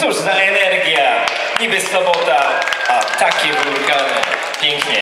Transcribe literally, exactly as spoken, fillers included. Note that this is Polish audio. Cóż za energia i bystobota, a takie wulkany. Pięknie.